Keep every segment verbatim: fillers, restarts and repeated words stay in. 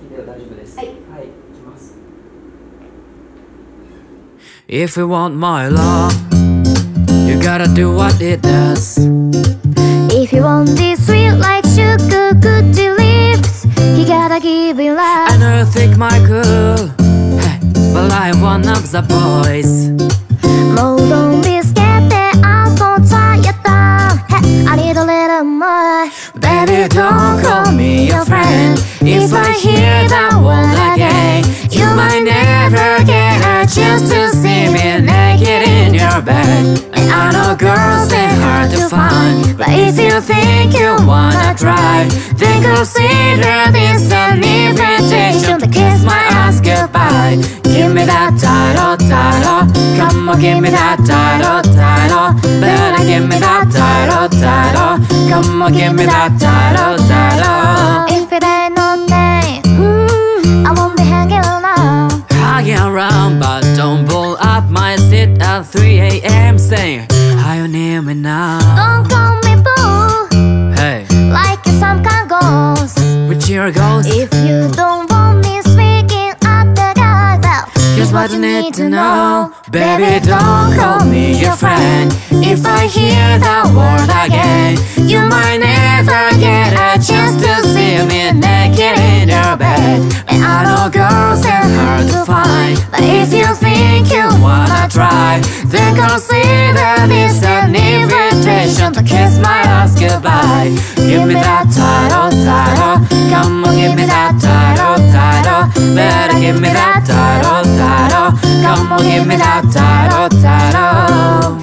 次では大丈夫です。はい、はい、いきます。 If you want my love, you gotta do what it does. If you want this sweet like sugar goody lips, you gotta give it love. I know you think my girl, hey, but I'm one of the boys. No, don't be scared that I'm so tired down. Hey, I need a little more. Baby, don't call me your friend. If I hear that one again, you might never get a chance to see me naked in your bed. And I know girls, they're hard to find, but if you think you wanna try, then consider this an invitation to kiss my ass goodbye. Give me that title, title, come on, give me that title, title, better give me that title, title, come on, give me that title, title. If it ain't no name, I won't be hanging around. Hanging around, but don't pull up my seat at three A M saying, how you need me now? Don't call me boo, hey, like you're some kind of ghost. Which you're a ghost? If you don't want me speaking up the guardrail, here's what you need to know. Baby, don't call me your friend. If I hear that word again, you might never get a chance to see me naked in your bed. And I know girls are hard to find, but if you think you wanna try, then consider this an invitation to kiss my ass goodbye. Give me that title, title, come on, give me that title, title, better give me that title, title, come on, give me that title, title.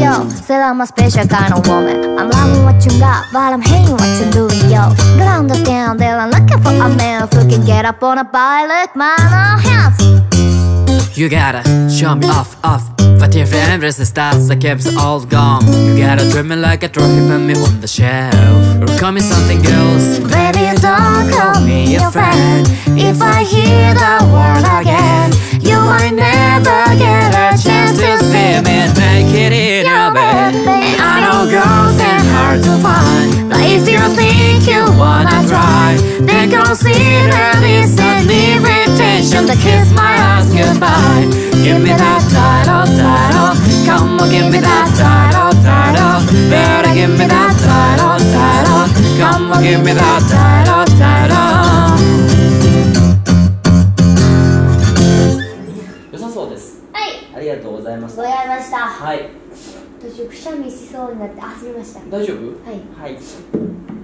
Yo, said I'm a special kind of woman. I'm loving what you got, but I'm hating what you're doing, yo. Gotta understand that I'm looking for a man who can get up on a bike like mine on hands. You gotta show me off, off. But if your embrace starts, the caps are all gone. You gotta treat me like a trophy, put me on the shelf, or call me something else. Baby, don't call me your friend. If I hear the word again, you might never get a chance to see me naked in your bed. And I know girls are hard to find, but if you think you wanna try, then consider this an invitation to kiss my ass goodbye. Give me that title, title, come on, give me that title, title, better give me that title, title, come on, give me that title, title。良さそうです。はい。ありがとうございました。ございました。はい。私くしゃみしそうになって焦りました。大丈夫？はい。はい。